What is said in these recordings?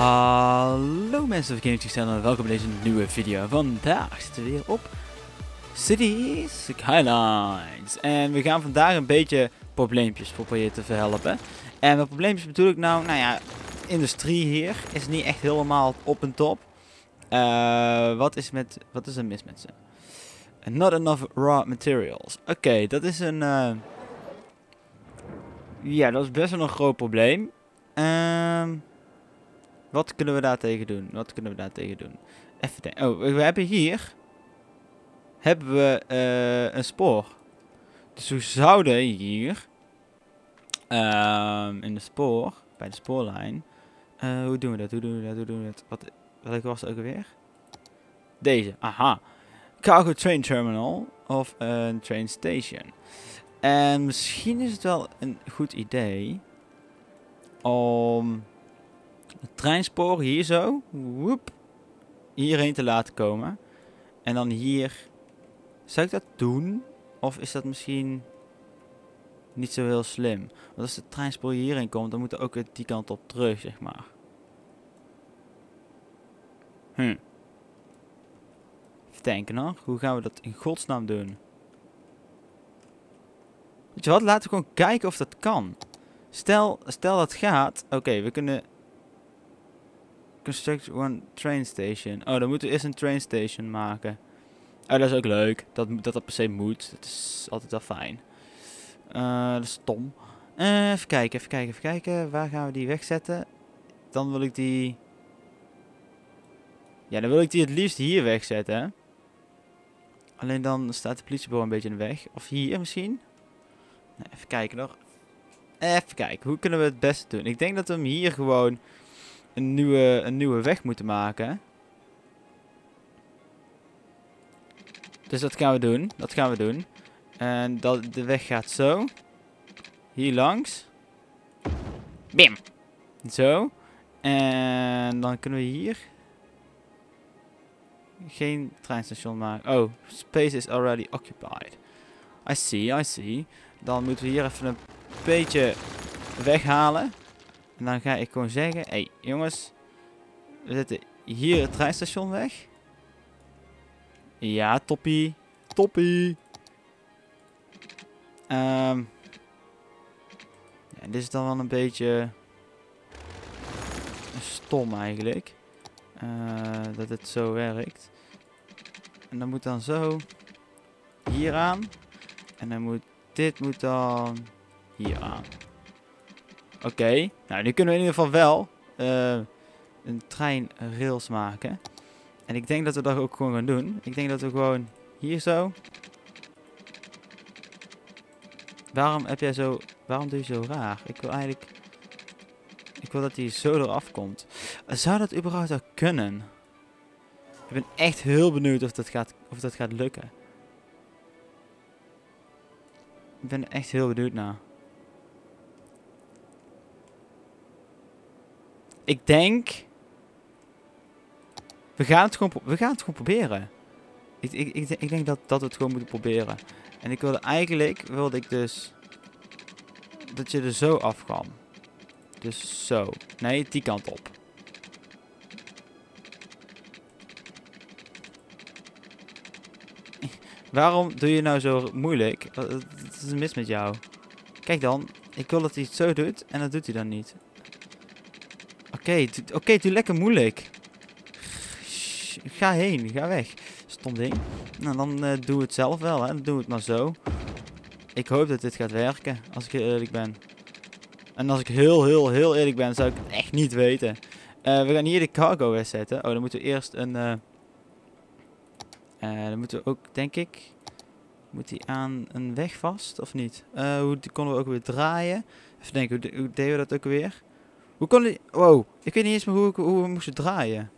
Hallo mensen van GamezXL en welkom bij deze nieuwe video. Vandaag zitten we weer op Cities Skylines. En we gaan vandaag een beetje probleempjes proberen te verhelpen. En met probleempjes bedoel ik nou ja, industrie hier is niet echt helemaal op en top. Wat is er mis met ze? Not enough raw materials. Oké, dat is een... Ja, dat is best wel een groot probleem. Wat kunnen we daar tegen doen? Even denken. Oh, we hebben hier... hebben we een spoor. Dus we zouden hier... in de spoor... bij de spoorlijn... Hoe doen we dat? Welke was het ook alweer? Deze. Aha. Cargo train terminal. Of een train station. En misschien is het wel een goed idee... om... het treinspoor hier zo, woep, hierheen te laten komen. En dan hier, zou ik dat doen? Of is dat misschien niet zo heel slim? Want als het treinspoor hierheen komt, dan moet er ook weer die kant op terug, zeg maar. Even denken hoor, hoe gaan we dat in godsnaam doen? Weet je wat, laten we gewoon kijken of dat kan. Stel dat gaat, oké, we kunnen... construct one train station. Oh, dan moeten we eerst een train station maken. Oh, dat is ook leuk. Dat per se moet. Dat is altijd wel fijn. Dat is stom. Even kijken. Waar gaan we die wegzetten? Dan wil ik die... Ja, dan wil ik die het liefst hier wegzetten. Alleen dan staat de politiebureau een beetje in de weg. Of hier misschien? Even kijken nog. Even kijken. Hoe kunnen we het beste doen? Ik denk dat we hem hier gewoon... Een nieuwe weg moeten maken. Dus dat gaan we doen. En de weg gaat zo. Hier langs. Bim. Zo. En dan kunnen we hier... geen treinstation maken. Oh, space is already occupied. I see. Dan moeten we hier even een beetje weghalen. En dan ga ik gewoon zeggen, hé jongens, we zetten hier het treinstation weg. Ja, toppie. Ja, dit is dan wel een beetje stom eigenlijk. Dat het zo werkt. En dan moet dan zo hier aan. En dan moet dit dan hier aan. Oké, nou nu kunnen we in ieder geval wel een treinrails maken. En ik denk dat we dat ook gewoon gaan doen. Ik denk dat we gewoon hier zo... Waarom doe je zo raar? Ik wil eigenlijk... ik wil dat hij zo eraf komt. Zou dat überhaupt wel kunnen? Ik ben echt heel benieuwd of dat gaat lukken. Ik ben er echt heel benieuwd naar. Ik denk... We gaan het gewoon proberen. Ik denk dat we het gewoon moeten proberen. En ik wilde eigenlijk... dus... dat je er zo af kwam. Dus zo. Nee, die kant op. Waarom doe je nou zo moeilijk? Wat is er mis met jou? Kijk dan. Ik wil dat hij het zo doet. En dat doet hij dan niet. Oké, doe lekker moeilijk. Ga heen, ga weg. Stom ding. Nou, dan doen we het zelf wel, hè. Dan doen we het maar zo. Ik hoop dat dit gaat werken, als ik heel eerlijk ben. En als ik heel eerlijk ben, zou ik het echt niet weten. We gaan hier de cargo wegzetten. Oh, dan moeten we eerst een... dan moeten we ook, denk ik... moet die aan een weg vast, of niet? Hoe konden we ook weer draaien? Even denken, hoe deden we dat ook weer? Hoe kon die... Wow, ik weet niet eens meer hoe we moesten draaien.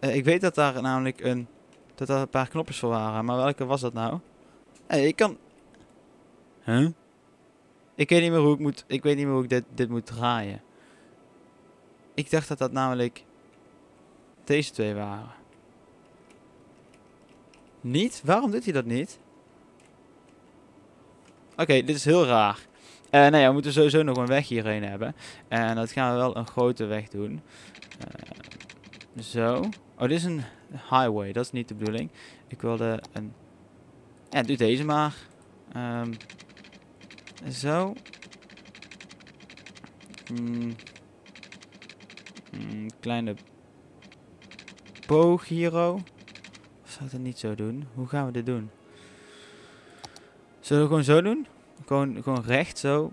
Ik weet dat daar namelijk een... dat daar een paar knopjes voor waren. Maar welke was dat nou? Ik kan... Huh? Ik weet niet meer hoe ik moet... ik weet niet meer hoe ik dit moet draaien. Ik dacht dat dat namelijk... deze twee waren. Niet? Waarom doet hij dat niet? Oké, dit is heel raar. Nou ja, we moeten sowieso nog een weg hierheen hebben. En dat gaan we wel een grote weg doen. Zo. Oh, dit is een highway. Dat is niet de bedoeling. Ik wilde een... Ja, doe deze maar. Zo. Kleine boog hiero. Of zou ik dat niet zo doen? Hoe gaan we dit doen? Zullen we gewoon zo doen? Gewoon recht zo.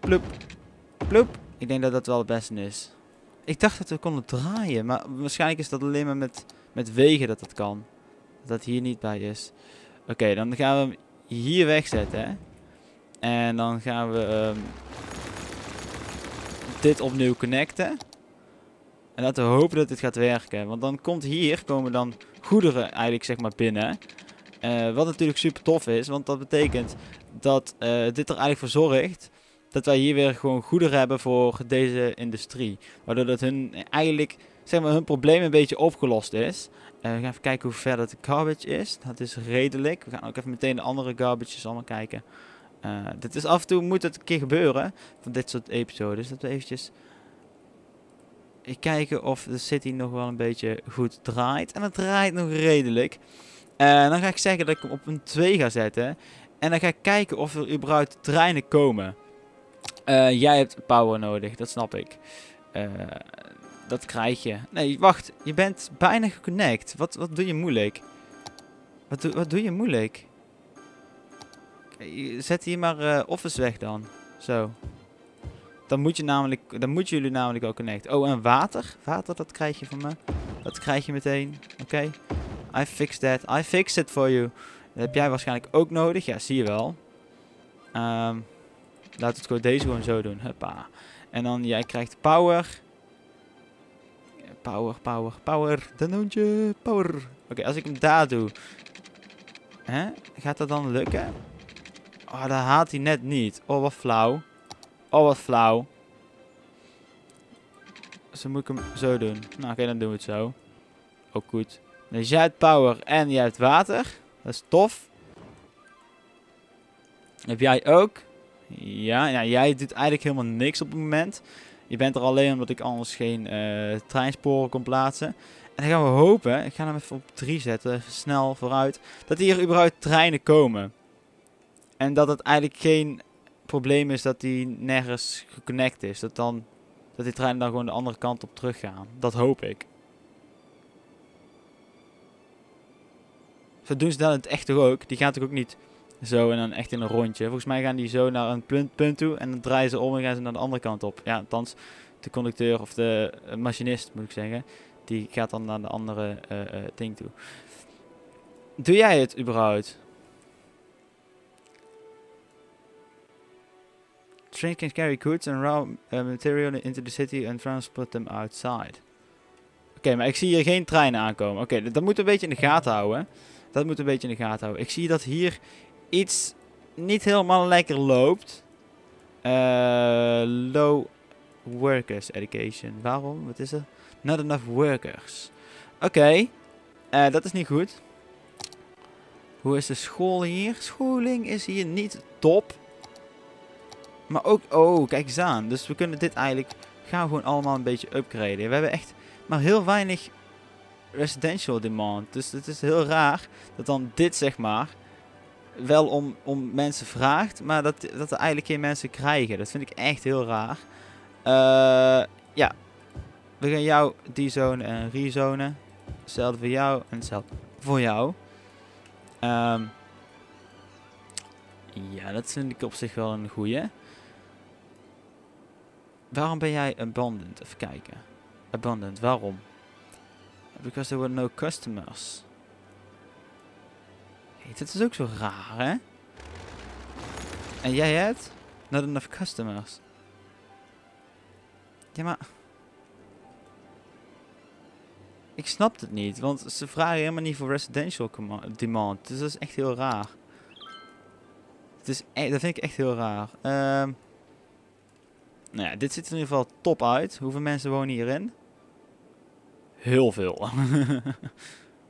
Ploep. Ploep. Ik denk dat dat wel het beste is. Ik dacht dat we konden draaien. Maar waarschijnlijk is dat alleen maar met wegen dat dat kan. Dat hier niet bij is. Oké, dan gaan we hem hier wegzetten. Hè? En dan gaan we dit opnieuw connecten. En laten we hopen dat dit gaat werken. Want dan komen dan goederen eigenlijk zeg maar binnen. Wat natuurlijk super tof is. Want dat betekent dat dit er eigenlijk voor zorgt. Dat wij hier weer gewoon goederen hebben voor deze industrie. Waardoor dat hun eigenlijk zeg maar hun probleem een beetje opgelost is. We gaan even kijken hoe ver dat de garbage is. Dat is redelijk. We gaan ook even meteen de andere garbages allemaal kijken. Dit is af en toe moet het een keer gebeuren. Van dit soort episodes. Dat we eventjes kijken of de city nog wel een beetje goed draait. En het draait nog redelijk. Dan ga ik zeggen dat ik hem op een 2 ga zetten. En dan ga ik kijken of er überhaupt treinen komen. Jij hebt power nodig. Dat snap ik. Dat krijg je. Nee, wacht. Je bent bijna geconnect. Wat doe je moeilijk? Wat doe je moeilijk? Zet hier maar office weg dan. Zo. Dan moeten jullie namelijk ook connecten. Oh, en water. Water, dat krijg je van me. Dat krijg je meteen. Oké. I fixed that. I fixed it for you. Dat heb jij waarschijnlijk ook nodig. Ja, zie je wel. Laten we gewoon zo doen. Huppa. En dan, jij krijgt power. Power. Danoontje. Power. Oké, als ik hem daar doe. Hè? Gaat dat dan lukken? Oh, dat haalt hij net niet. Oh, wat flauw. Dus dan moet ik hem zo doen. Nou, oké, dan doen we het zo. Ook goed. Dus jij hebt power en jij hebt water. Dat is tof. Heb jij ook? Ja, nou, jij doet eigenlijk helemaal niks op het moment. Je bent er alleen omdat ik anders geen treinsporen kon plaatsen. En dan gaan we hopen, ik ga hem even op 3 zetten, even snel vooruit, dat hier überhaupt treinen komen. En dat het eigenlijk geen probleem is dat die nergens geconnect is. Dat die treinen dan gewoon de andere kant op terug gaan. Dat hoop ik. Zo doen ze dat in het echt toch ook. Die gaan toch ook niet zo en dan echt in een rondje. Volgens mij gaan die zo naar een punt toe. En dan draaien ze om en gaan ze naar de andere kant op. Ja, althans de conducteur of de machinist moet ik zeggen. Die gaat dan naar de andere ding toe. Doe jij het überhaupt? Train can carry goods and raw material into the city and transport them outside. Oké, maar ik zie hier geen treinen aankomen. Oké, dat moet een beetje in de gaten houden. Ik zie dat hier iets niet helemaal lekker loopt. Low workers education. Waarom? Wat is er? Not enough workers. Oké, dat is niet goed. Hoe is de school hier? Scholing is hier niet top. Maar ook, oh, kijk eens aan. Dus we kunnen dit eigenlijk, gaan we gewoon allemaal een beetje upgraden. We hebben echt maar heel weinig residential demand. Dus het is heel raar dat dan dit, zeg maar, wel om mensen vraagt. Maar dat er eigenlijk geen mensen krijgen. Dat vind ik echt heel raar. Ja. We gaan jou dezonen en rezonen. Hetzelfde voor jou en hetzelfde voor jou. Ja, dat vind ik op zich wel een goeie. Waarom ben jij abandoned? Even kijken. Abandoned, waarom? Because there were no customers. Hey, dit is ook zo raar, hè? En jij hebt? Not enough customers. Ja, maar... Ik snap het niet, want ze vragen helemaal niet voor residential demand. Dus dat is echt heel raar. Dat vind ik echt heel raar. Nou ja, dit ziet er in ieder geval top uit. Hoeveel mensen wonen hierin? Heel veel.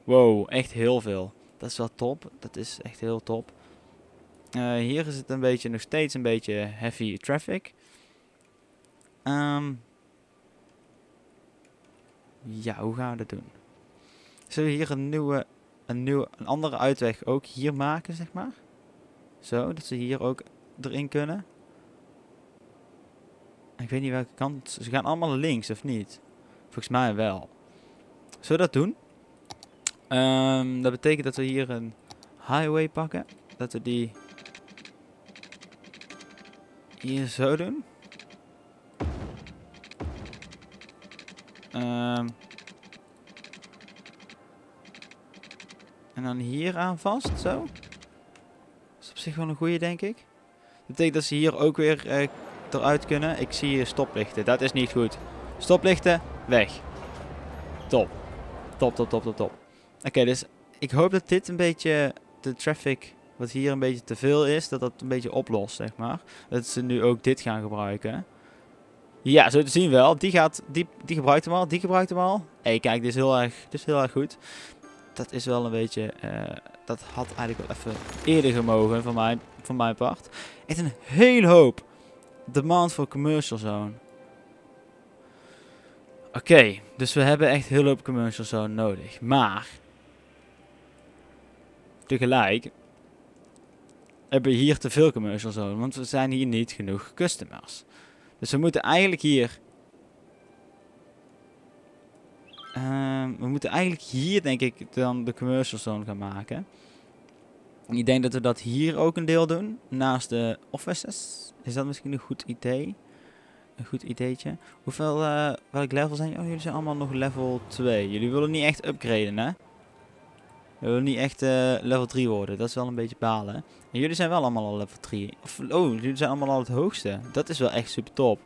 Wow, echt heel veel. Dat is wel top. Dat is echt heel top. Hier is het een beetje, nog steeds een beetje heavy traffic. Ja, hoe gaan we dat doen? Zullen we hier een andere uitweg ook hier maken, zeg maar? Zo, dat ze hier ook erin kunnen. Ik weet niet welke kant. Ze gaan allemaal links, of niet? Volgens mij wel. Zullen we dat doen? Dat betekent dat we hier een highway pakken. Dat we die hier zo doen. En dan hier aan vast, zo. Dat is op zich wel een goede, denk ik. Dat betekent dat ze hier ook weer eruit kunnen. Ik zie stoplichten, dat is niet goed. Stoplichten, weg. Top. Top, top, top, top, top. Oké, dus ik hoop dat dit een beetje de traffic, wat hier een beetje te veel is, dat dat een beetje oplost, zeg maar. Dat ze nu ook dit gaan gebruiken. Ja, zo te zien wel. Die gebruikt hem al, die gebruikt hem al. Hé, kijk, dit is heel erg goed. Dat is wel een beetje, dat had eigenlijk wel even eerder gemogen van mijn part. Echt een hele hoop demand voor commercial zone. Oké, dus we hebben echt heel hoop commercial zone nodig. Maar tegelijk hebben we hier te veel commercial zone, want we zijn hier niet genoeg customers. Dus we moeten eigenlijk hier, denk ik, dan de commercial zone gaan maken. Ik denk dat we dat hier ook een deel doen, naast de offices. Is dat misschien een goed idee? Een goed ideetje. Hoeveel, welk level zijn jullie? Oh, jullie zijn allemaal nog level 2. Jullie willen niet echt upgraden, hè? Jullie willen niet echt level 3 worden. Dat is wel een beetje balen. En jullie zijn wel allemaal al level 3. Of, oh, jullie zijn allemaal al het hoogste. Dat is wel echt super top.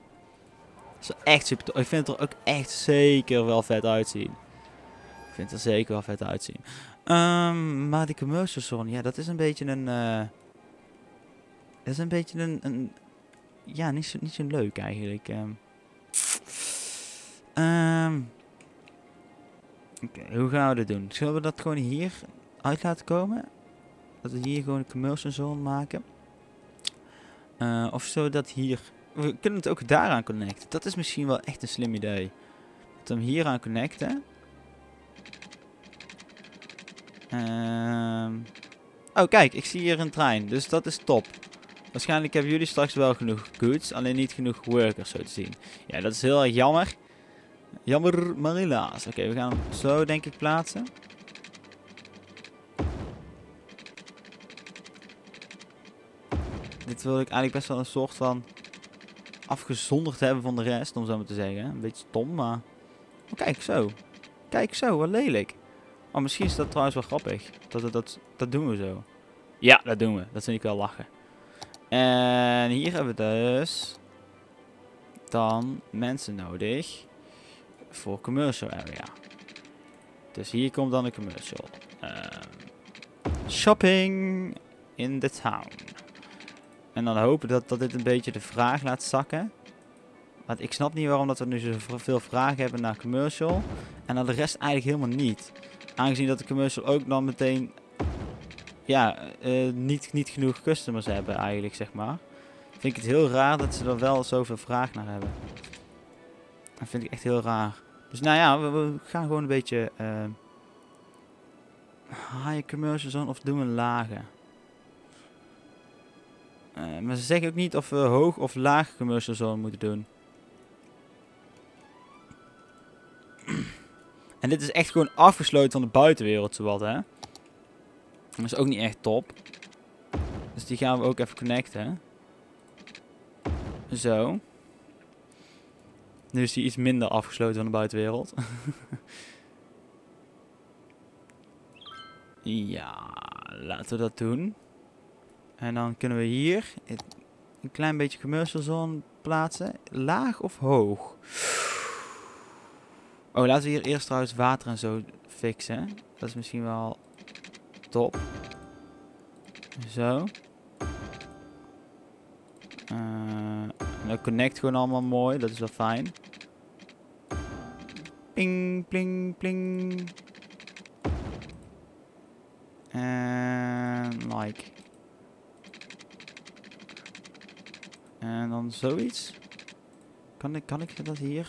Dat is wel echt super top. Ik vind het er ook echt zeker wel vet uitzien. Ik vind het er zeker wel vet uitzien. Maar die commercial zone, ja, dat is een beetje een... dat is een beetje een ja, niet zo leuk eigenlijk. Oké, hoe gaan we dit doen? Zullen we dat gewoon hier uit laten komen? Dat we hier gewoon een commercial zone maken? Of zo dat hier... We kunnen het ook daaraan connecten. Dat is misschien wel echt een slim idee. Dat we hem hieraan connecten. Oh, kijk, ik zie hier een trein. Dus dat is top. Waarschijnlijk hebben jullie straks wel genoeg goods, alleen niet genoeg workers zo te zien. Ja, dat is heel erg jammer. Jammer, maar helaas. Oké, we gaan hem zo, denk ik, plaatsen. Dit wil ik eigenlijk best wel een soort van afgezonderd hebben van de rest, om zo maar te zeggen. Een beetje stom, maar... Oh, kijk zo. Kijk zo, wat lelijk. Oh, misschien is dat trouwens wel grappig. Dat doen we zo. Ja, dat doen we. Dat vind ik wel lachen. En hier hebben we dus dan mensen nodig voor commercial area. Dus hier komt dan de commercial. Shopping in the town. En dan hopen dat dit een beetje de vraag laat zakken. Want ik snap niet waarom dat we nu zoveel vragen hebben naar commercial. En naar de rest eigenlijk helemaal niet. Aangezien dat de commercial ook dan meteen... Ja, niet genoeg customers hebben eigenlijk, zeg maar. Vind ik het heel raar dat ze er wel zoveel vraag naar hebben. Dat vind ik echt heel raar. Dus nou ja, we gaan gewoon een beetje... high commercial zone of doen we lage. Maar ze zeggen ook niet of we hoog of laag commercial zone moeten doen. En dit is echt gewoon afgesloten van de buitenwereld, zowat, hè. Dat is ook niet echt top. Dus die gaan we ook even connecten. Zo. Nu is die iets minder afgesloten van de buitenwereld. Ja, laten we dat doen. En dan kunnen we hier een klein beetje commercial zone plaatsen. Laag of hoog? Oh, laten we hier eerst trouwens water en zo fixen. Dat is misschien wel... top. Zo. Dat connect gewoon allemaal mooi. Dat is wel fijn. Ping, pling, pling. En like. En dan zoiets. Kan ik dat hier?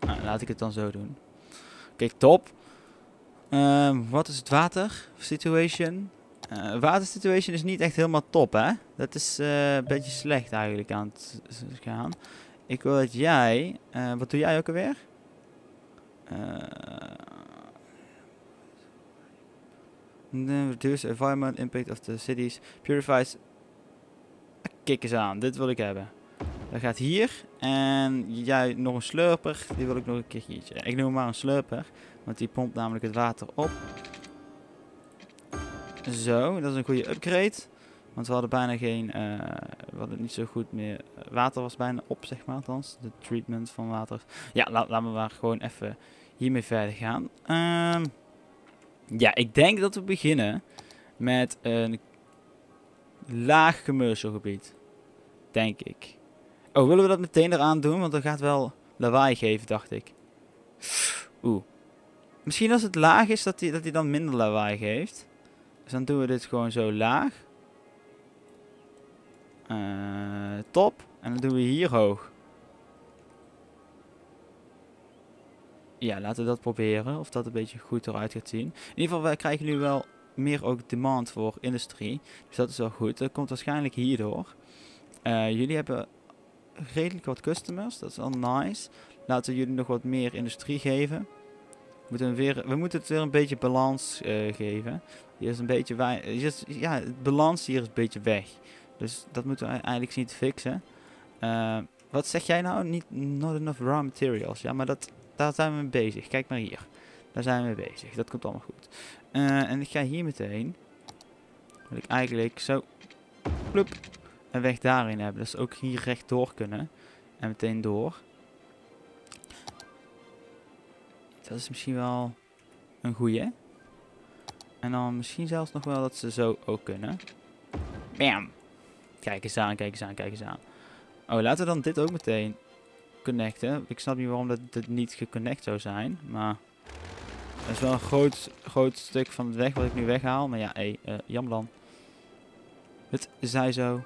Nou, laat ik het dan zo doen. Oké, top. Wat is het water situation? Water situation is niet echt helemaal top, hè? Dat is een beetje slecht eigenlijk aan het gaan. Ik wil dat jij... wat doe jij ook alweer? Reduce environment impact of the cities. Purifies. Kijk eens aan. Dit wil ik hebben. Dat gaat hier. En jij nog een slurper. Die wil ik nog een keer hiertje. Ik noem maar een slurper. Want die pompt namelijk het water op. Zo. Dat is een goede upgrade. Want we hadden bijna geen... we hadden niet zo goed meer... water was bijna op, zeg maar. Althans. De treatment van water. Ja, laten we maar gewoon even hiermee verder gaan. Ja, ik denk dat we beginnen met een laag commercial gebied. Denk ik. Oh, willen we dat meteen eraan doen? Want dat gaat wel lawaai geven, dacht ik. Oeh. Misschien als het laag is, dat die dan minder lawaai geeft. Dus dan doen we dit gewoon zo laag. Top. En dan doen we hier hoog. Ja, laten we dat proberen. Of dat een beetje goed eruit gaat zien. In ieder geval, wij krijgen nu wel meer ook demand voor industrie. Dus dat is wel goed. Dat komt waarschijnlijk hierdoor. Jullie hebben redelijk wat customers. Dat is wel nice. Laten we jullie nog wat meer industrie geven. We moeten het weer een beetje balans geven. Hier is een beetje ja, het balans hier is een beetje weg. Dus dat moeten we eigenlijk niet fixen. Wat zeg jij nou? Not enough raw materials. Ja, maar dat... Daar zijn we mee bezig. Kijk maar hier. Daar zijn we mee bezig. Dat komt allemaal goed. En ik ga hier meteen. Wil ik eigenlijk zo. Ploep. En weg daarin hebben. Dus ook hier rechtdoor kunnen. En meteen door. Dat is misschien wel een goeie. En dan misschien zelfs nog wel dat ze zo ook kunnen. Bam. Kijk eens aan, kijk eens aan, kijk eens aan. Oh, laten we dan dit ook meteen connecten. Ik snap niet waarom dat niet geconnect zou zijn, maar dat is wel een groot stuk van de weg wat ik nu weghaal, maar ja, jammer dan. Het zij zo.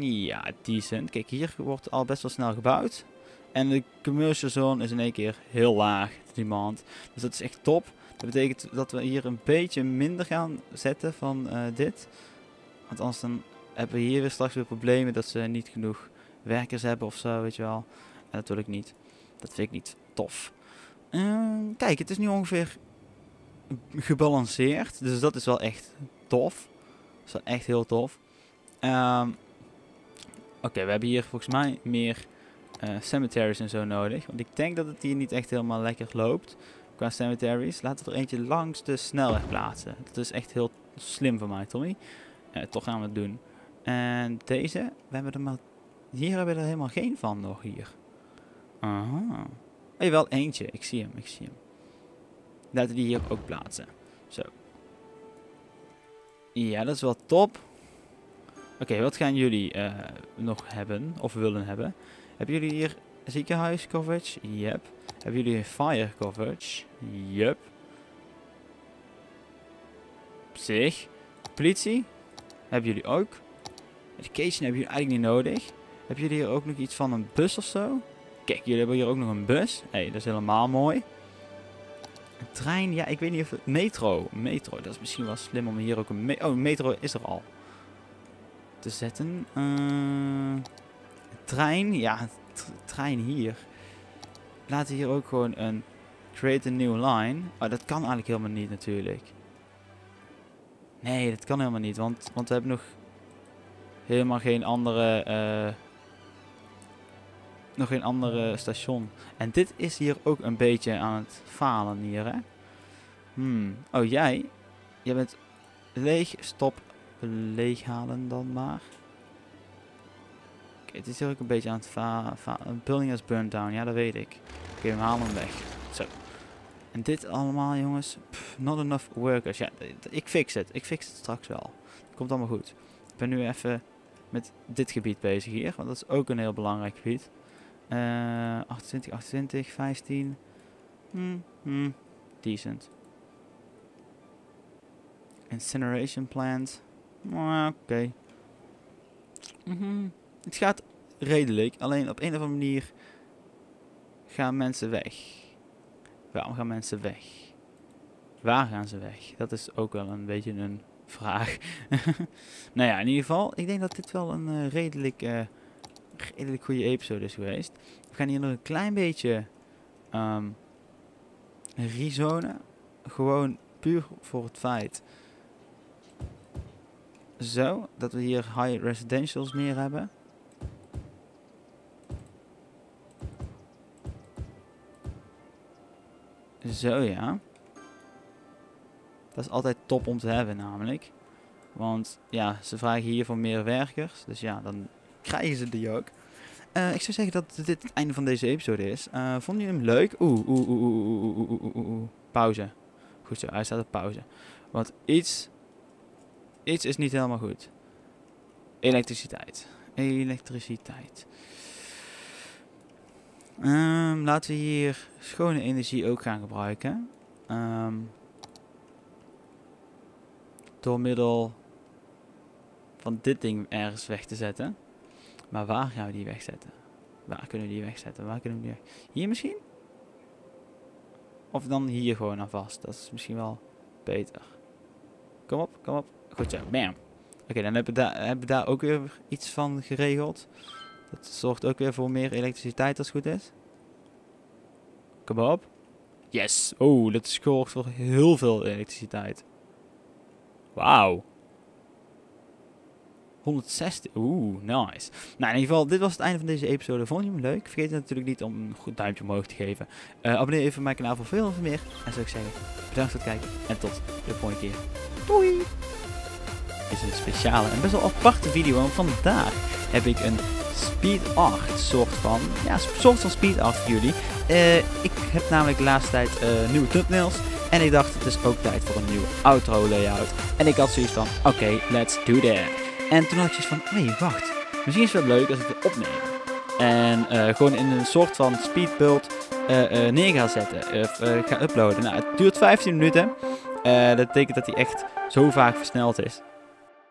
Ja, decent. Kijk, hier wordt al best wel snel gebouwd en de commercial zone is in één keer heel laag, demand. Dus dat is echt top. Dat betekent dat we hier een beetje minder gaan zetten van dit, want anders dan hebben we hier weer straks weer problemen dat ze niet genoeg werkers hebben of zo, weet je wel. En dat wil ik niet. Dat vind ik niet tof. Kijk, het is nu ongeveer gebalanceerd. Dus dat is wel echt tof. Dat is wel echt heel tof. Oké, we hebben hier volgens mij meer cemeteries en zo nodig. Want ik denk dat het hier niet echt helemaal lekker loopt qua cemeteries. Laten we er eentje langs de snelweg plaatsen. Dat is echt heel slim van mij, Tommy. Toch gaan we het doen. En deze, we hebben er maar... Hier hebben we er helemaal geen van nog, hier. Aha. Oh, wel eentje. Ik zie hem, ik zie hem. Laten we die hier ook plaatsen. Zo. Ja, dat is wel top. Oké, wat gaan jullie nog hebben? Of willen hebben? Hebben jullie hier ziekenhuis coverage? Yep. Hebben jullie hier fire coverage? Yep. Op zich. Politie? Hebben jullie ook. Education hebben jullie eigenlijk niet nodig. Hebben jullie hier ook nog iets van een bus of zo? Kijk, jullie hebben hier ook nog een bus. Hé, dat is helemaal mooi. Een trein, ja, ik weet niet of... Metro. Metro, dat is misschien wel slim om hier ook een... Oh, metro is er al. Te zetten. Trein, ja, trein hier. Laten we hier ook gewoon een... Create a new line. Oh, dat kan eigenlijk helemaal niet natuurlijk. Nee, dat kan helemaal niet, want we hebben nog helemaal geen andere, station. En dit is hier ook een beetje aan het falen hier, hè? Oh, jij bent leeg, stop, leeghalen dan maar. Oké, het is hier ook een beetje aan het falen. Building is burnt down, ja, dat weet ik. Oké, we halen hem weg. Zo. En dit allemaal, jongens. Pff, not enough workers. Ja, ik fix het. Ik fix het straks wel. Het komt allemaal goed. Ik ben nu even met dit gebied bezig hier. Want dat is ook een heel belangrijk gebied. 28, 15. Decent. Incineration plant. Oké. Het gaat redelijk. Alleen op een of andere manier gaan mensen weg. Waarom gaan mensen weg? Waar gaan ze weg? Dat is ook wel een beetje een vraag. Nou ja, in ieder geval. Ik denk dat dit wel een redelijk goede episode is geweest. We gaan hier nog een klein beetje rezonen. Gewoon puur voor het feit. Zo, dat we hier high residentials meer hebben. Zo ja. Dat is altijd top om te hebben namelijk. Want ja, ze vragen hier voor meer werkers. Dus ja, dan krijgen ze die ook. Ik zou zeggen dat dit het einde van deze episode is. Vonden jullie hem leuk? Pauze. Goed zo, hij staat op pauze. Want iets is niet helemaal goed. Elektriciteit. Laten we hier schone energie ook gaan gebruiken. Door middel van dit ding ergens weg te zetten. Maar waar gaan we die wegzetten? Hier misschien? Of dan hier gewoon aan vast. Dat is misschien wel beter. Kom op, kom op. Goed zo, bam. Oké, dan hebben we daar ook weer iets van geregeld. Dat zorgt ook weer voor meer elektriciteit als het goed is. Kom op. Yes. Oh, dat zorgt voor heel veel elektriciteit. Wauw. 160. Oeh, nice. Nou, in ieder geval, dit was het einde van deze episode. Vond je hem leuk? Vergeet natuurlijk niet om een goed duimpje omhoog te geven. Abonneer even op mijn kanaal voor veel meer. En zou ik zeggen, bedankt voor het kijken. En tot de volgende keer. Doei. Dit is een speciale en best wel aparte video. Want vandaag heb ik een speed art soort van speed art voor jullie. Ik heb namelijk de laatste tijd nieuwe thumbnails. En ik dacht, het is ook tijd voor een nieuwe outro layout. En ik had zoiets van, oké, let's do that. En toen had ik zoiets van, hey, wacht, misschien is het wel leuk als ik het opneem. En gewoon in een soort van speedbuild neer ga zetten, of ga uploaden. Nou, het duurt 15 minuten. Dat betekent dat hij echt zo vaak versneld is.